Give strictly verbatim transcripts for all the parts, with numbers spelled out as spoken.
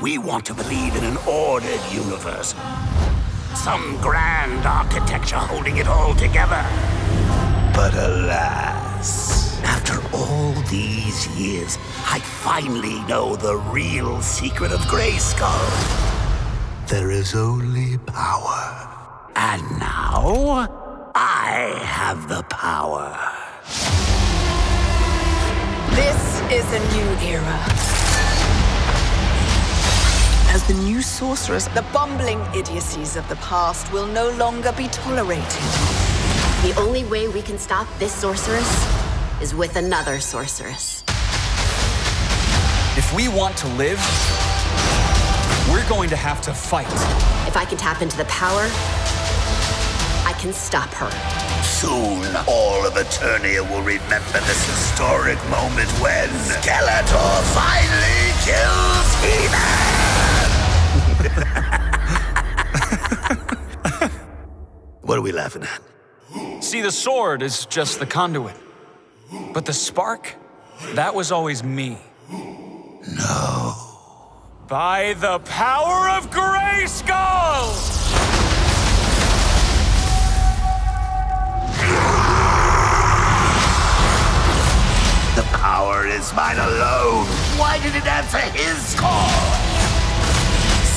We want to believe in an ordered universe. Some grand architecture holding it all together. But alas, after all these years, I finally know the real secret of Grayskull. There is only power. And now, I have the power. This is a new era. As the new sorceress, the bumbling idiocies of the past will no longer be tolerated. The only way we can stop this sorceress is with another sorceress. If we want to live, we're going to have to fight. If I can tap into the power, I can stop her. Soon, all of Eternia will remember this historic moment when Skeletor finally kills He-Man! What are we laughing at? See, the sword is just the conduit. But the spark, that was always me. No. By the power of Grayskull! The power is mine alone. Why did it answer his call?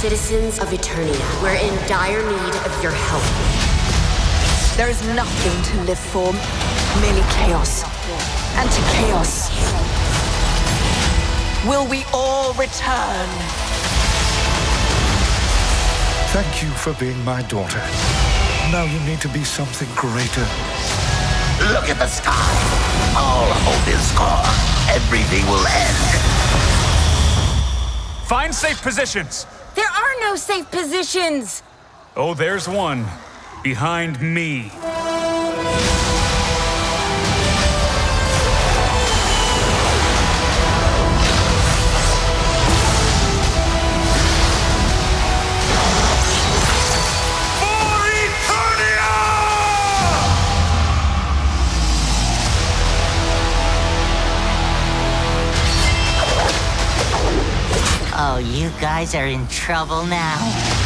Citizens of Eternia, we're in dire need of your help. There is nothing to live for, merely chaos. And to chaos, will we all return? Thank you for being my daughter. Now you need to be something greater. Look at the sky. All hope is gone. Everything will end. Find safe positions. There are no safe positions! Oh, there's one. Behind me. You guys are in trouble now.